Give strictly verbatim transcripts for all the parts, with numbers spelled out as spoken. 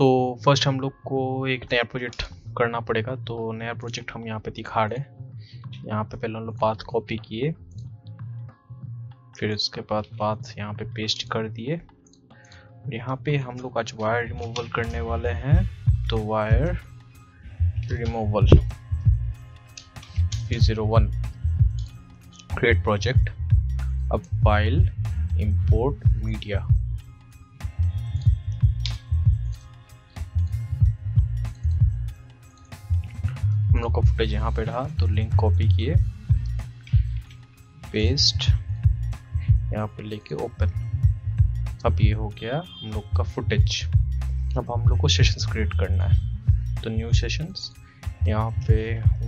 So first हम लोग को एक नया प्रोजेक्ट करना पड़ेगा। तो नया प्रोजेक्ट हम यहाँ पे दिखा रहे हैं। यहाँ पे पहले हम लोग पाथ कॉपी किए, फिर उसके बाद पाथ यहाँ पे पेस्ट कर दिए। यहाँ पे हम लोग आज वायर रिमूवल करने वाले हैं, तो wire removal three zero one create project, अब फाइल इंपोर्ट मीडिया। हम लोग का फुटेज यहाँ पे रहा, तो लिंक कॉपी किए, पेस्ट यहाँ पे लेके ओपन। अब ये हो गया हम लोग का फुटेज। अब हम लोग को सेशंस क्रिएट करना है, तो न्यू सेशंस, यहाँ पे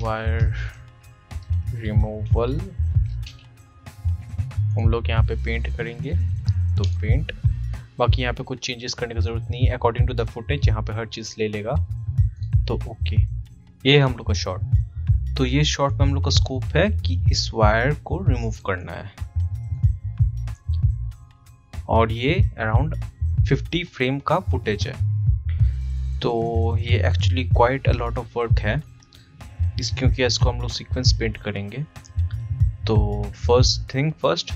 वायर रिमूवल हम लोग यहाँ पे पेंट करेंगे, तो पेंट। बाकी यहाँ पे कुछ चेंजेस करने की ज़रूरत नहीं है, अकॉर्डिंग टू द फुटेज यहाँ पे हर चीज़ ले लेगा, तो ओके। ये हम लोग का शॉट, तो ये शॉट में हम लोग का स्कोप है कि इस वायर को रिमूव करना है, और ये अराउंड फिफ्टी फ्रेम का फुटेज है। तो ये actually quite a lot of work है इस, क्योंकि इसको हम लोग सीक्वेंस पेंट करेंगे। तो फर्स्ट थिंग फर्स्ट,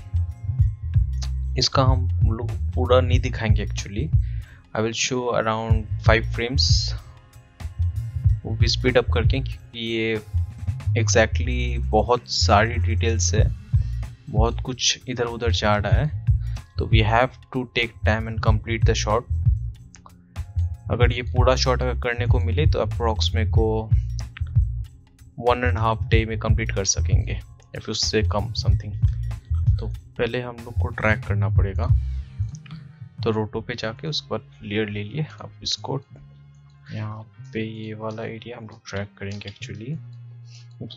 इसका हम लोग पूरा नहीं दिखाएंगे actually. I will show around five frames, वो भी स्पीड अप करके, क्योंकि ये एग्जैक्टली exactly बहुत सारी डिटेल्स है, बहुत कुछ इधर उधर जा रहा है, तो we have to take time and complete the shot. अगर ये पूरा शॉट अगर करने को मिले तो अप्रॉक्स में को वन एंड हाफ डे में कंप्लीट कर सकेंगे, या फिर उससे कम समथिंग। तो पहले हम लोग को ट्रैक करना पड़ेगा, तो रोटो पे जाके उसके बाद लेयर ले लिए। अब इसको यहाँ पे ये वाला एरिया हम लोग ट्रैक करेंगे एक्चुअली,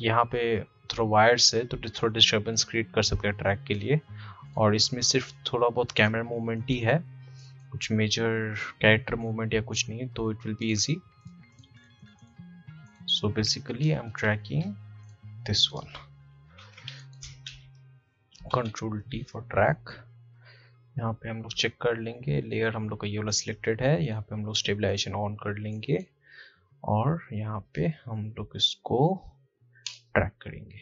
यहाँ पे थोड़ा वायर्स है तो थोड़ा डिस्टर्बेंस क्रिएट कर सकते हैं ट्रैक के लिए। और इसमें सिर्फ थोड़ा बहुत कैमरा मूवमेंट ही है, कुछ मेजर कैरेक्टर मूवमेंट या कुछ नहीं है, तो it will be easy. So basically I am tracking this one, control T for track. यहाँ पे हम लोग चेक कर लेंगे, लेयर हम लोग का ये वाला सिलेक्टेड है, यहाँ पे हम लोग स्टेबलाइजेशन ऑन कर लेंगे, और यहाँ पे हम लोग इसको ट्रैक करेंगे।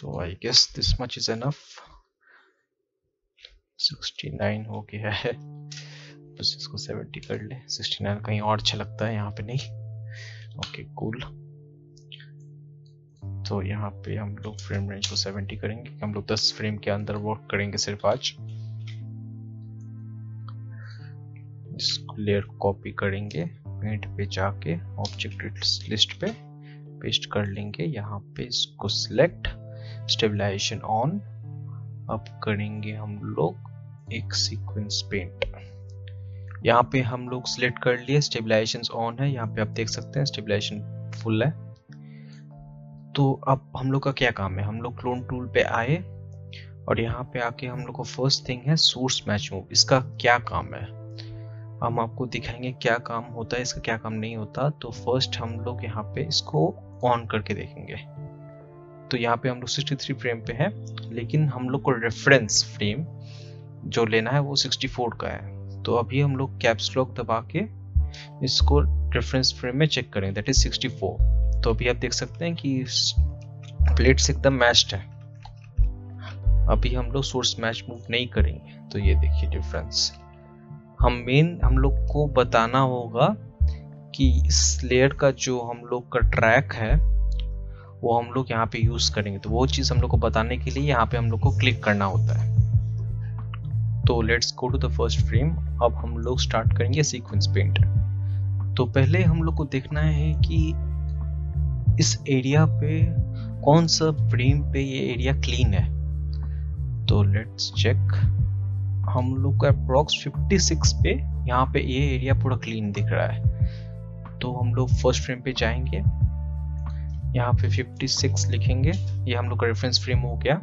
तो I guess this much is enough, sixty nine हो गया है, बस इसको सेवेंटी कर ले। सिक्सटी नाइन कहीं और अच्छा लगता है, यहाँ पे नहीं। Okay cool. तो यहाँ पे हम लोग फ्रेम रेंज को सेवेंटी करेंगे, हम लोग टेन फ्रेम के अंदर वर्क करेंगे सिर्फ आज। इस लेयर को कॉपी करेंगे, पेंट पे जाके ऑब्जेक्ट लिस्ट पे पेस्ट कर लेंगे, यहाँ पे इसको सिलेक्ट, स्टेबलाइजेशन ऑन। अब करेंगे हम लोग एक सीक्वेंस पेंट, यहाँ पे हम लोग सिलेक्ट कर लिए, स्टेबलाइजेशन ऑन है, यहाँ पे आप देख सकते हैं स्टेबलाइजेशन फुल है। तो अब हम लोग का क्या काम है, हम लोग क्लोन टूल पे आए, और यहाँ पे आके हम लोग को फर्स्ट थिंग है सोर्स मैच मूव। इसका क्या काम है हम आपको दिखाएंगे, क्या काम होता है इसका, क्या काम नहीं होता। तो फर्स्ट हम लोग यहाँ पे इसको ऑन करके देखेंगे, तो यहाँ पे हम लोग सिक्सटी थ्री फ्रेम पे है, लेकिन हम लोग को रेफरेंस फ्रेम जो लेना है वो सिक्सटी फोर का है। तो अभी हम लोग कैप्स लॉक दबा के इसको रेफरेंस फ्रेम में चेक करें, दैट इज सिक्सटी फोर। तो अभी आप देख सकते हैं कि प्लेट्स एकदम मैच्ड है। अभी हम लोग सोर्स मैच मूव नहीं करेंगे, तो ये देखिए डिफरेंस। हम मेन हम लोग को बताना होगा कि इस लेयर का जो हम लोग का ट्रैक है वो हम लोग यहाँ पे यूज करेंगे, तो वो चीज हम लोग को बताने के लिए यहाँ पे हम लोग को क्लिक करना होता है। तो let's go to the first frame. अब हम लोग स्टार्ट करेंगे सीक्वेंस पेंट। तो पहले हम लोग को देखना है कि इस एरिया पे कौन सा फ्रेम पे ये एरिया क्लीन है। तो लेट्स चेक, हम लोग का अप्रॉक्स फिफ्टी सिक्स पे यहाँ पे ये एरिया पूरा क्लीन दिख रहा है। तो हम लोग फर्स्ट फ्रेम पे जाएंगे, यहाँ पे फिफ्टी सिक्स लिखेंगे, ये हम लोग का रेफरेंस फ्रेम हो गया।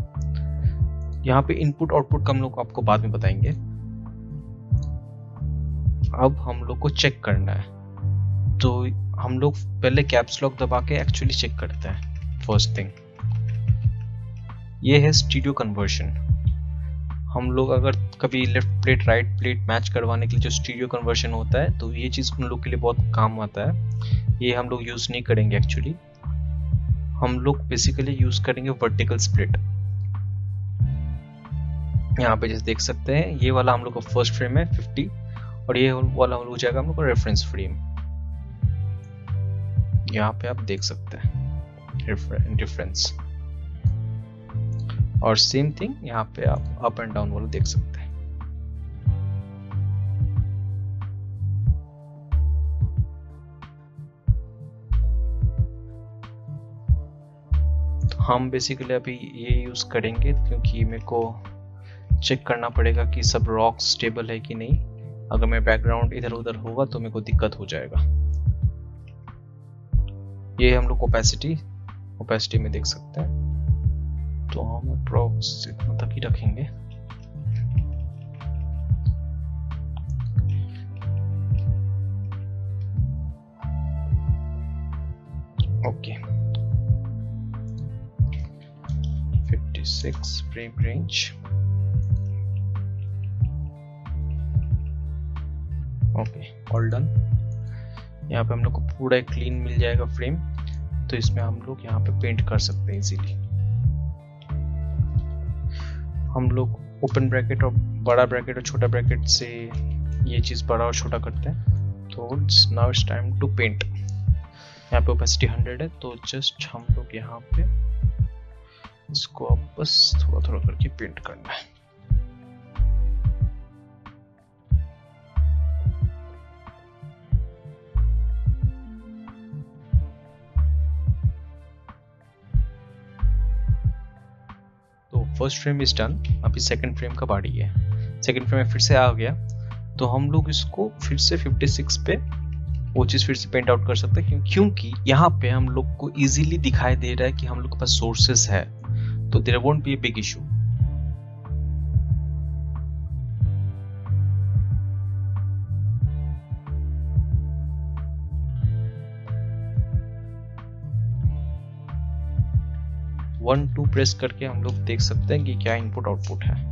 यहाँ पे इनपुट आउटपुट का हम लोग आपको बाद में बताएंगे। अब हम लोग को चेक करना है, तो हम लोग पहले कैप्स लॉक दबा के एक्चुअली चेक करते हैं। फर्स्ट थिंग ये है स्टीरियो कन्वर्शन, हम लोग अगर कभी left plate right plate match करवाने के लिए जो स्टीरियो कन्वर्शन होता है तो ये चीज़ उन लोग के लिए बहुत काम आता है, ये हम लोग यूज़ नहीं करेंगे। एक्चुअली हम लोग बेसिकली यूज़ करेंगे वर्टिकल स्प्लिट। यहाँ पे जैसे देख सकते हैं ये वाला हम लोग का फर्स्ट फ्रेम है फिफ्टी और ये वाला हम लोग जाएगा हम लोग का रेफरेंस फ्रेम। यहाँ पे आप देख सकते हैं डिफरेंस और सेम थिंग यहाँ पे आप अप एंड डाउन वाला देख सकते हैं। तो हम बेसिकली अभी ये यूज करेंगे क्योंकि मेरे को चेक करना पड़ेगा कि सब रॉक स्टेबल है कि नहीं। अगर मैं बैकग्राउंड इधर उधर होगा तो मेरे को दिक्कत हो जाएगा। ये हम लोग ओपेसिटी ओपेसिटी में देख सकते हैं तो हम अप्रोक्स इतना तक ही रखेंगे। ओके छप्पन frame range. Okay all done. यहाँ पे हम लोग को पूरा एक क्लीन मिल जाएगा फ्रेम, तो इसमें हम लोग यहाँ पे पेंट कर सकते हैं इजीली। हम लोग ओपन ब्रैकेट और बड़ा ब्रैकेट और छोटा ब्रैकेट से ये चीज बड़ा और छोटा करते हैं। तो now it's time to paint. यहाँ पे ओपेसिटी हंड्रेड है तो जस्ट हम लोग यहाँ पे इसको आप बस थोड़ा थोड़ा करके पेंट करना है। फर्स्ट फ्रेम इज डन, अभी सेकंड फ्रेम का बारी है। सेकंड फ्रेम में फिर से आ गया तो हम लोग इसको फिर से छप्पन पे वो चीज़ फिर से पेंट आउट कर सकते हैं क्योंकि यहाँ पे हम लोग को इजीली दिखाई दे रहा है कि हम लोग के पास सोर्सेस है तो there won't be a big issue. One two press करके हम लोग देख सकते हैं कि क्या इनपुट आउटपुट है।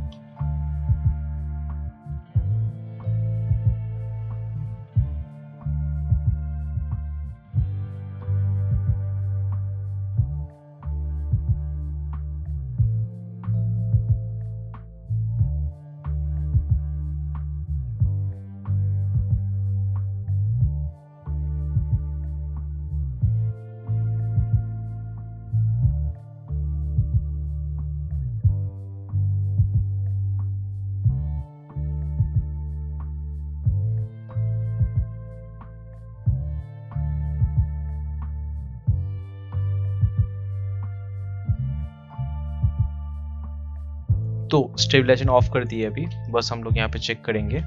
तो स्टेबलाइजेशन ऑफ कर दिए, अभी बस हम लोग यहाँ पे चेक करेंगे।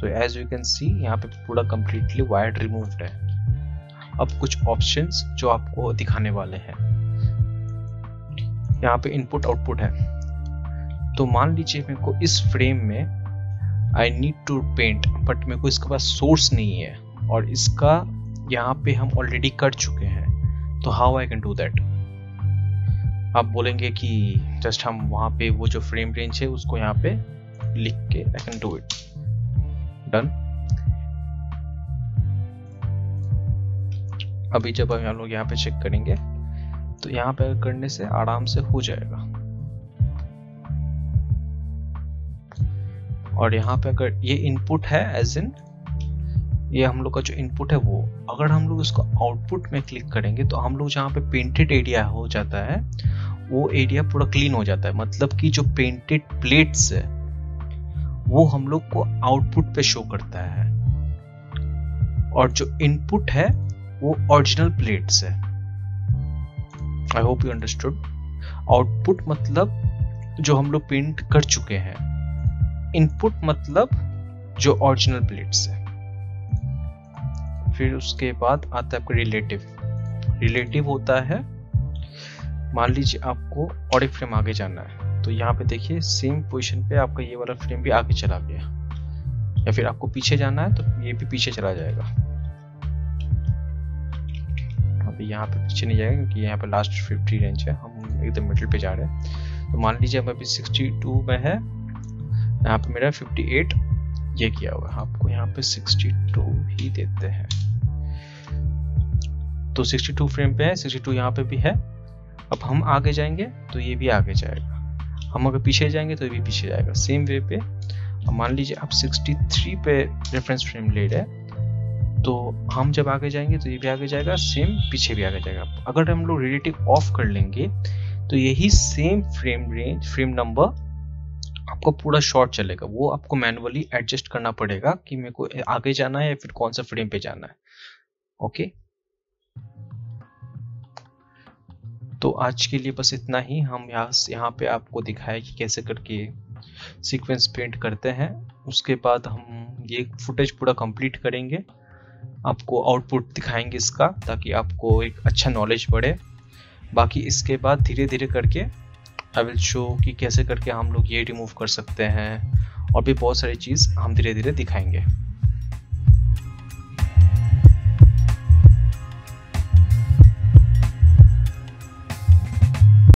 तो एज यू कैन सी यहाँ पे पूरा कम्प्लीटली वायर रिमूव्ड है। अब कुछ ऑप्शंस जो आपको दिखाने वाले हैं, यहाँ पे इनपुट आउटपुट है। तो मान लीजिए मेरे को इस फ्रेम में I need to paint but मेरे को इसके पास सोर्स नहीं है और इसका यहाँ पे हम ऑलरेडी कर चुके हैं तो how I can do that. आप बोलेंगे कि जस्ट हम वहाँ पे वो जो फ्रेम रेंज है उसको यहाँ पे लिख के I can do it done. अभी जब हम लोग यहाँ पे चेक करेंगे तो यहाँ पे करने से आराम से हो जाएगा। और यहाँ पे अगर ये इनपुट है एज इन ये हम लोग का जो इनपुट है वो अगर हम लोग इसको आउटपुट में क्लिक करेंगे तो हम लोग जहाँ पे पेंटेड एरिया हो जाता है वो एरिया पूरा क्लीन हो जाता है। मतलब कि जो पेंटेड प्लेट्स है वो हम लोग को आउटपुट पे शो करता है और जो इनपुट है वो ओरिजिनल प्लेट्स है। I hope you understood. Output मतलब जो हम लोग पेंट कर चुके हैं, इनपुट मतलब जो ओरिजिनल प्लेट्स है। फिर उसके बाद आता है आपका रिलेटिव। रिलेटिव होता है मान लीजिए आपको और एक फ्रेम आगे जाना है तो यहाँ पे देखिए सेम पोजीशन पे आपका ये वाला फ्रेम भी आगे चला गया, या फिर आपको पीछे जाना है तो ये भी पीछे चला जाएगा। अभी यहाँ पे पीछे नहीं जाएगा क्योंकि यहाँ पे लास्ट पचास रेंज है, हम एकदम मिडिल पे जा रहे हैं। तो मान लीजिए हम अभी बासठ में है यहाँ पे मेरा अट्ठावन ये किया हुआ है, आपको यहाँ पे बासठ ही देते हैं। तो बासठ फ्रेम पे है, बासठ यहाँ पे भी है। अब हम आगे जाएंगे तो ये भी आगे जाएगा, हम अगर पीछे जाएंगे तो ये भी पीछे जाएगा, सेम वे पे। अब मान लीजिए आप तिरसठ पे रेफरेंस फ्रेम ले रहे हैं, तो हम जब आगे जाएंगे तो ये भी आगे जाएगा, सेम पीछे भी आगे जाएगा। अगर हम लोग रिलेटिव ऑफ कर लेंगे तो यही same frame range frame number आपका पूरा शॉर्ट चलेगा, वो आपको मैनुअली एडजस्ट करना पड़ेगा कि मेरे को आगे जाना है या फिर कौन सा फ्रेम पे जाना है। ओके, तो आज के लिए बस इतना ही। हम यहाँ यहाँ पे आपको दिखाया कि कैसे करके सीक्वेंस पेंट करते हैं, उसके बाद हम ये फुटेज पूरा कंप्लीट करेंगे, आपको आउटपुट दिखाएंगे इसका, ताकि आपको एक अच्छा नॉलेज बढ़े। बाकी इसके बाद धीरे धीरे करके आई विल शो कि कैसे करके हम लोग ये रिमूव कर सकते हैं, और भी बहुत सारी चीज़ हम धीरे धीरे दिखाएंगे।